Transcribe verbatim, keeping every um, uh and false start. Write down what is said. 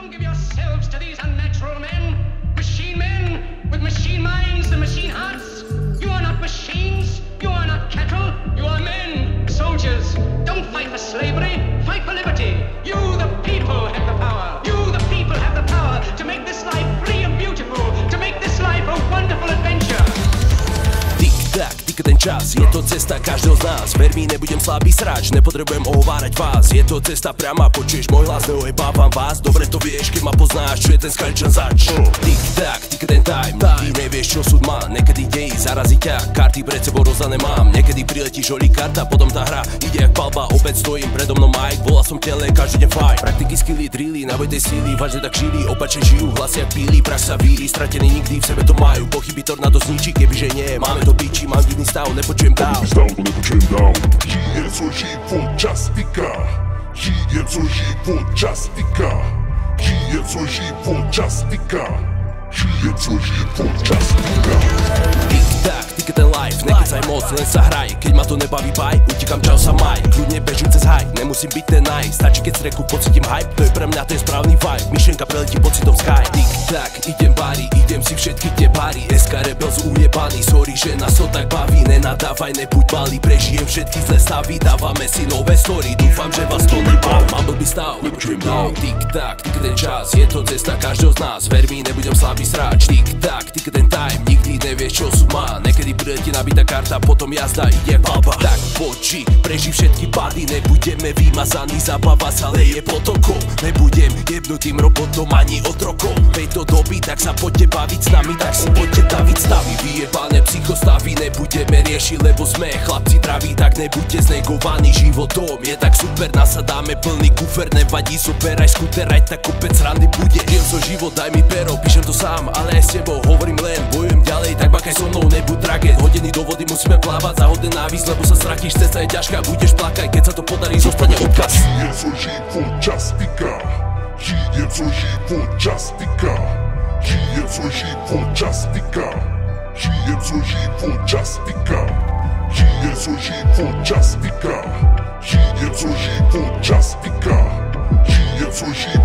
Don't give yourselves to these unnatural men, machine men with machine minds and machine hearts. You are not machines, you are not cattle, you are men, soldiers. Don't fight for slavery, fight for liberty. You, the people, have the power. You, the people, have the power to make this life free and beautiful, to make this life a wonderful adventure. Tik-tak, tik ten čas, je to cesta každého z nás. Ver mi, nebudem slabý sráč, nepotrebujem ohovárať vás. Je to cesta priama, počuješ môj hlas, neojebávam vás. Dobre to vieš, keď ma poznáš, čo je ten skalčan zač. Tik-tak, tik ten time, ty nevieš, čo súd má. Niekedy dej, zarazí ťa, karty pred sebou rozdané mám. Niekedy priletí žolí karta, potom tá hra ide jak palba. Opäť stojím, predo mnou Mike, volal som tele, každý deň fajn. Praktiky, skilly, drilly, naboj tej síly, vážne tak žili. Opačne žijú, hlasy jak píli, praš sa víli. Stratené nikdy v sebe to majú, pochyby tornádo zničí, kebyže nie. Máme to biči, mám divný stav, nepočujem dál. Stavu nepočujem dál. Žije, co živo, čas týká. Žije, co živo, čas týká. Žije, co živo, čas týká. Žije, co živo, čas týká. Tik-tak, tik ten life, nekecaj moc, len sa hraj. Keď ma to nebaví baj, utíkam, čau sa maj. Kľudne bežím cez haj, nemusím byť ten naj. Stačí, keď z reku pocitím hype, to je pre mňa ten správny vibe. Myšlienka preletí pocitom sky. Tik-tak, idem bari, idem si všetky tie bari. es ká Rebels ujebaný, sorry, že nás to tak baví. Nenadávaj, nebuď malý, prežijem všetky zlé stavy. Dávame si nové story, dúfam, že vás to nebaví. Mám blbý stav, nepočujem dál. Tik-tak, tik ten čas, je to cesta každého z nás. Ver mi, nebudem slabý sráč. Tik-tak, tik ten time, nikdy nevieš, čo sú má. Niekedy priletí nabitá karta, potom jazda ide baba. Tak poči, preži všetky pády, nebudeme vymazaní, zabava sa leje potokom. Nebudem jebnutým robotom ani otrokom. Veď to doby, tak sa poďte baviť s nami, tak si poďte taviť stavy. Vyjebané psychostavy nebudeme riešiť, lebo sme chlapci draví, tak nebuďte znegovaní životom. Je tak super, nasadáme plný kufer, nevadí super, aj skúter, aj tak kopec randy bude. Žijem so život, daj mi pero, píšem to sám, ale aj s tebou hovorím len, bojujem ďalej, tak bakaj so mnou, nebuď draget. Hodení do vody musíme plávať, zahodne návis, lebo sa stratíš, cesta je ťažká, budeš plakať, keď sa to podarí, zostane odkaz. Žije, co živo, čas týká. Žije, co živo, čas týká. Žije, co živo, čas týká. Žije, co živo, čas týká. Žije, co živo, čas týká. Žije, co živo, čas týká. Žije, co živo.